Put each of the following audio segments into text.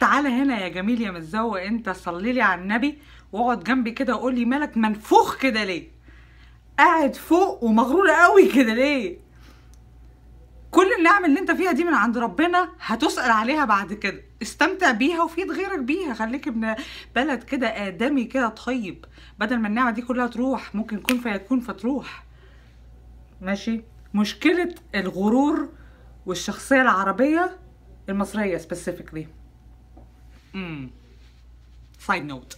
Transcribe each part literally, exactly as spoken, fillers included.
تعالى هنا يا جميل يا متزوق، انت صلي لي على النبي واقعد جنبي كده وقول لي مالك منفوخ كده ليه؟ قاعد فوق ومغرور قوي كده ليه؟ كل النعم اللي انت فيها دي من عند ربنا، هتسأل عليها بعد كده، استمتع بيها وفيد غيرك بيها. خليك ابن بلد كده آدمي كده طيب، بدل ما النعمة دي كلها تروح. ممكن كن فيكون فتروح. ماشي؟ مشكلة الغرور والشخصية العربية المصرية سبيسيفيكلي. امم سايد نوت،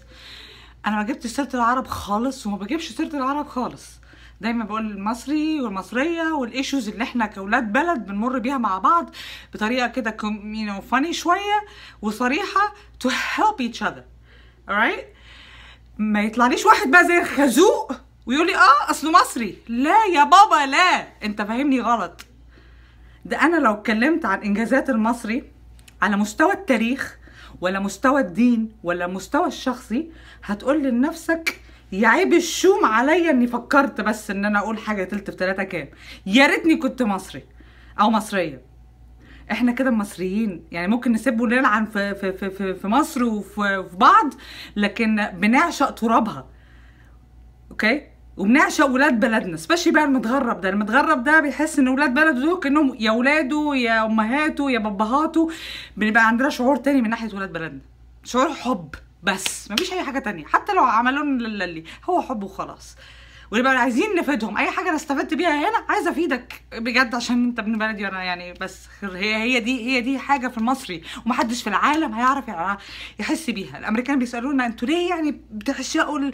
انا ما جبتش سيرة العرب خالص وما بجيبش سيرة العرب خالص. دايما بقول المصري والمصريه والايشوز اللي احنا كاولاد بلد بنمر بيها مع بعض بطريقه كده كومينو فاني شويه وصريحه تو هيلب ايتش اذر. alright، ما يطلعليش واحد بقى زي الخازوق ويقول لي اه اصله مصري. لا يا بابا لا، انت فاهمني غلط. ده انا لو اتكلمت عن انجازات المصري على مستوى التاريخ ولا مستوى الدين ولا مستوى الشخصي، هتقول لنفسك يا عيب الشوم عليا اني فكرت بس ان انا اقول حاجه تلت في تلاته كام، يا ريتني كنت مصري او مصريه. احنا كده مصريين يعني، ممكن نسيب ونلعن في في في في مصر وفي في بعض، لكن بنعشق ترابها. اوكي؟ وبنعشق ولاد بلدنا، سبيشلي بقى المتغرب ده، المتغرب ده بيحس ان ولاد بلده دول كانهم يا ولاده يا امهاته يا بابهاته. بنبقى عندنا شعور تاني من ناحيه ولاد بلدنا، شعور حب بس، مفيش اي حاجه تانية. حتى لو عملون اللي هو حب وخلاص، ونبقى عايزين نفيدهم. اي حاجه انا استفدت بيها هنا عايزه افيدك بجد عشان انت ابن بلدي وانا يعني بس. هي هي دي هي دي حاجه في المصري ومحدش في العالم هيعرف يعني يحس بيها. الامريكان بيسالونا انتوا ليه يعني بتعشقوا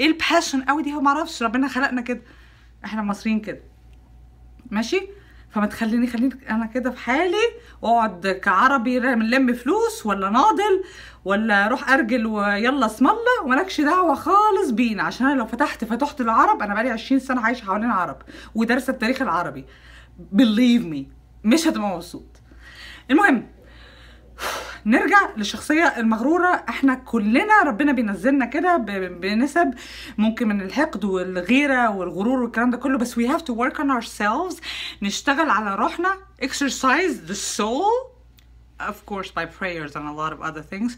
ايه الباشن قوي دي؟ هو ما اعرفش، ربنا خلقنا كده، احنا مصريين كده. ماشي؟ فما تخليني خليني انا كده في حالي واقعد كعربي نلم فلوس ولا ناضل ولا اروح ارجل ويلا اسم الله ومالكش دعوه خالص بينا. عشان انا لو فتحت فتحت العرب، انا بقالي عشرين سنه عايشه حوالين عرب ودارسه التاريخ العربي، بليف مي مش هتبقى مبسوط. المهم نرجع للشخصيه المغروره. احنا كلنا ربنا بينزلنا كده بنسب ممكن من الحقد والغيره والغرور والكلام ده كله، بس we have to work on ourselves. نشتغل على روحنا، exercise the soul of course by prayers and a lot of other things،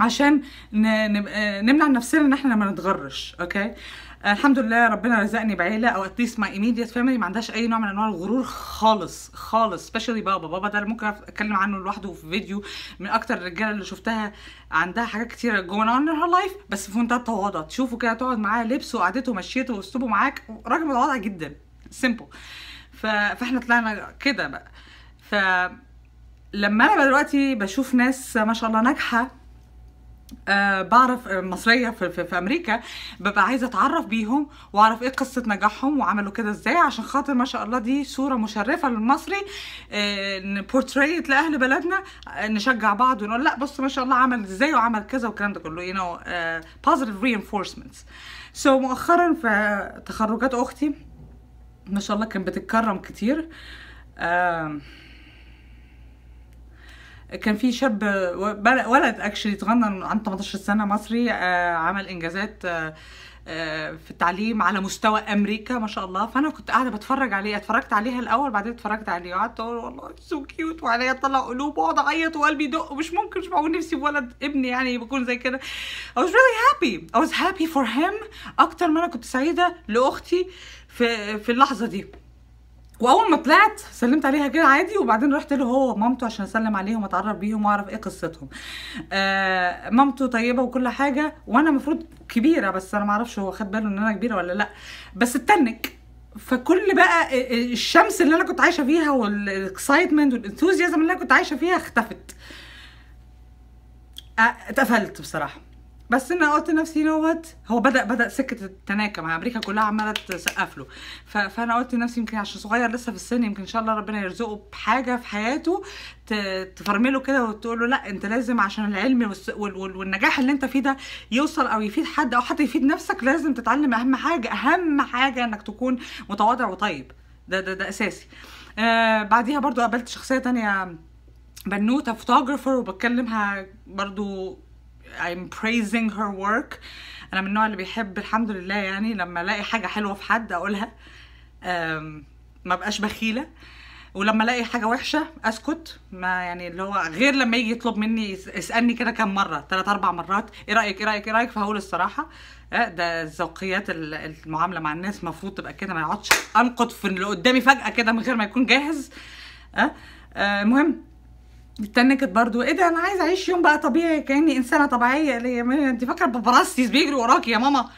عشان نمنع نفسنا ان احنا ما نتغرش. اوكي؟ الحمد لله ربنا رزقني بعيله او اتليست ماي immediate family ما عندهاش اي نوع من انواع الغرور خالص خالص. سبيشالي بابا، بابا ده ممكن اتكلم عنه لوحده في فيديو، من اكتر الرجاله اللي شفتها عندها حاجات كتيره going on in her life بس في منتهى التواضع. تشوفه كده تقعد معاه، لبسه وقعدته ومشيته واسلوبه معاك، راجل متواضع جدا سمبل. فاحنا طلعنا كده بقى. ف لما انا دلوقتي بشوف ناس ما شاء الله ناجحه أه بعرف مصريه في, في, في امريكا، ببقى عايزه اتعرف بيهم واعرف ايه قصه نجاحهم وعملوا كده ازاي، عشان خاطر ما شاء الله دي صوره مشرفه للمصري. أه نبورتريت لاهل بلدنا، أه نشجع بعض ونقول لا بص ما شاء الله عمل ازاي وعمل كذا والكلام ده كله، يو نو بوزيتيف رينفورسمنت. سو مؤخرا في تخرجات اختي ما شاء الله كانت بتتكرم كتير. أه كان في شاب ولد اكشلي اتغنى عن تمنتاشر سنه مصري، عمل انجازات في التعليم على مستوى امريكا ما شاء الله. فانا كنت قاعده بتفرج عليه، اتفرجت عليها الاول بعدين اتفرجت عليه وقعدت اقول والله سو كيوت، وعليا طلع قلوب واقعد اعيط وقلبي يدق. مش ممكن، مش معقول نفسي بولد ابني يعني بكون زي كده. I was really happy I was happy for him اكتر ما انا كنت سعيده لاختي في في اللحظه دي. واول ما طلعت سلمت عليها كده عادي، وبعدين رحت له هو ومامته عشان اسلم عليهم واتعرف بيهم واعرف ايه قصتهم. آه مامته طيبه وكل حاجه، وانا المفروض كبيره بس انا ما اعرفش هو خد باله ان انا كبيره ولا لا، بس اتنك. فكل بقى الشمس اللي انا كنت عايشه فيها والاكسايتمنت والانثوزيازم اللي انا كنت عايشه فيها اختفت. آه اتقفلت بصراحه. بس انا قلت لنفسي نوت، هو بدا بدا سكه التناكه مع امريكا كلها عماله تسقف له. فانا قلت لنفسي يمكن عشان صغير لسه في السن، يمكن ان شاء الله ربنا يرزقه بحاجه في حياته تفرمله كده وتقول له لا انت لازم عشان العلم والنجاح اللي انت فيه ده يوصل او يفيد حد او حتى يفيد نفسك لازم تتعلم. اهم حاجه اهم حاجه انك تكون متواضع وطيب، ده ده, ده اساسي. آه بعديها برضو قابلت شخصيه ثانيه بنوته فوتوغرافر وبتكلمها برضو I'm praising her work. أنا من النوع اللي بيحب الحمد لله يعني لما ألاقي حاجة حلوة في حد أقولها، ما بقاش بخيلة. ولما الاقي حاجه وحشه اسكت، ما يعني اللي هو غير لما يجي يطلب مني يسالني كده كام مره، ثلاث اربع مرات ايه رايك ايه رايك ايه رايك، فهقول الصراحه. ده ذوقيات المعامله مع الناس المفروض تبقى كده، ما يقعدش انقد في اللي قدامي فجاه كده من غير ما يكون جاهز. اه المهم اتنكت برضو، ايه ده انا عايزه اعيش يوم بقى طبيعي كاني انسانه طبيعيه. ليه انت فاكره ببراسيس بيجري وراكي يا ماما؟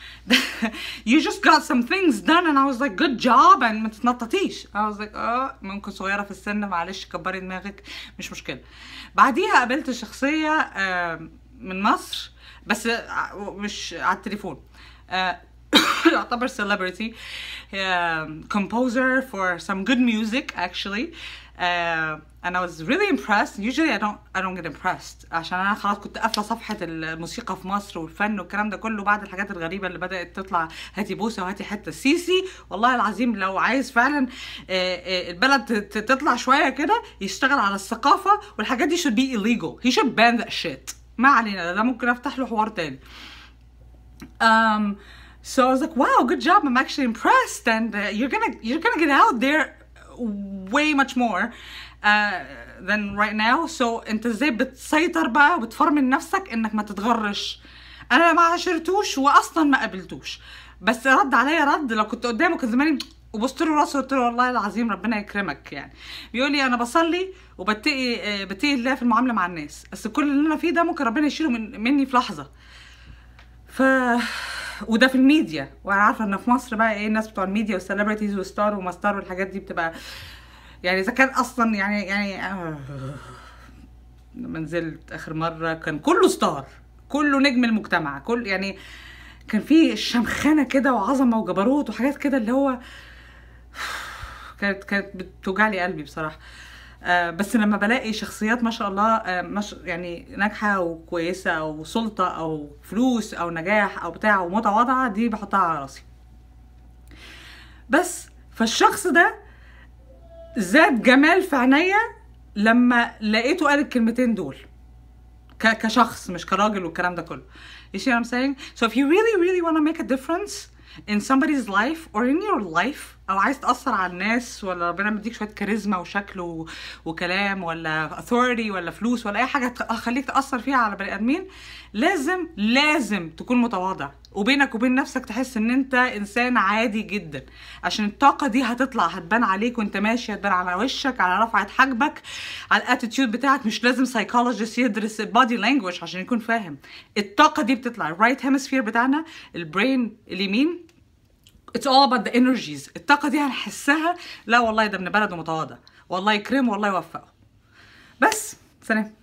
you just got some things done and I was like good job، and ما تتنططيش. I was like اه ممكن صغيره في السن، معلش كبري دماغك مش مشكله. بعديها قابلت شخصيه من مصر بس مش على التليفون، يعتبر celebrity composer for some good music actually. Uh, and I was really impressed. Usually I don't I don't get impressed عشان انا خلاص كنت قافله صفحه الموسيقى في مصر والفن والكلام ده كله بعد الحاجات الغريبه اللي بدات تطلع، هاتي بوسه وهاتي حته سيسي. والله العظيم لو عايز فعلا البلد تطلع شويه كده يشتغل على الثقافه والحاجات دي should be illegal. He should ban that shit. ما علينا، ده ممكن افتح له حوار تاني. Um, so I was like wow good job, I'm actually impressed and uh, you're gonna you're gonna get out there way much more uh, than right now. So انت ازاي بتسيطر بقى وبتفرمل نفسك انك ما تتغرش. انا ما عاشرتوش واصلا ما قابلتوش، بس رد عليا رد، لو كنت قدامه كان زماني وبصت له راسه وقلت له والله العظيم ربنا يكرمك. يعني بيقول لي انا بصلي وبتقي بتقي الله في المعامله مع الناس، بس كل اللي انا فيه ده ممكن ربنا يشيله من مني في لحظه. ف وده في الميديا، وانا عارفه ان في مصر بقى ايه الناس بتوع الميديا والسليبرتيز وستار وماستار والحاجات دي بتبقى يعني اذا كان اصلا يعني يعني آه لما نزلت اخر مره كان كله ستار، كله نجم المجتمع، كل يعني كان في شمخانه كده وعظمه وجبروت وحاجات كده اللي هو كانت كانت بتوجعلي قلبي بصراحه. آه بس لما بلاقي شخصيات ما شاء الله آه مش يعني ناجحه وكويسه او سلطه او فلوس او نجاح او بتاع ومتواضعه، دي بحطها على راسي. بس فالشخص ده زاد جمال في عينيا لما لقيته قال الكلمتين دول كشخص مش كراجل والكلام ده كله. You see what I'm saying? So if you really really want to make a difference in somebody's life or in your life، او عايز تأثر على الناس ولا ربنا مديك شوية كاريزما وشكل و... وكلام ولا authority ولا فلوس ولا اي حاجة تخليك تأثر فيها على بني ادمين، لازم لازم تكون متواضع وبينك وبين نفسك تحس ان انت انسان عادي جدا، عشان الطاقة دي هتطلع هتبان عليك وانت ماشي، هتبان على وشك، على رفعة حاجبك، على الاتيتيود بتاعك. مش لازم سايكولوجيست يدرس البادي لانجوج عشان يكون فاهم، الطاقة دي بتطلع. الرايت هيمسفير بتاعنا البرين اليمين It's all about the energies. الطاقة دي هنحسها، لا والله ده ابن بلد ومتواضع، والله يكرمه والله يوفقه. بس سلام.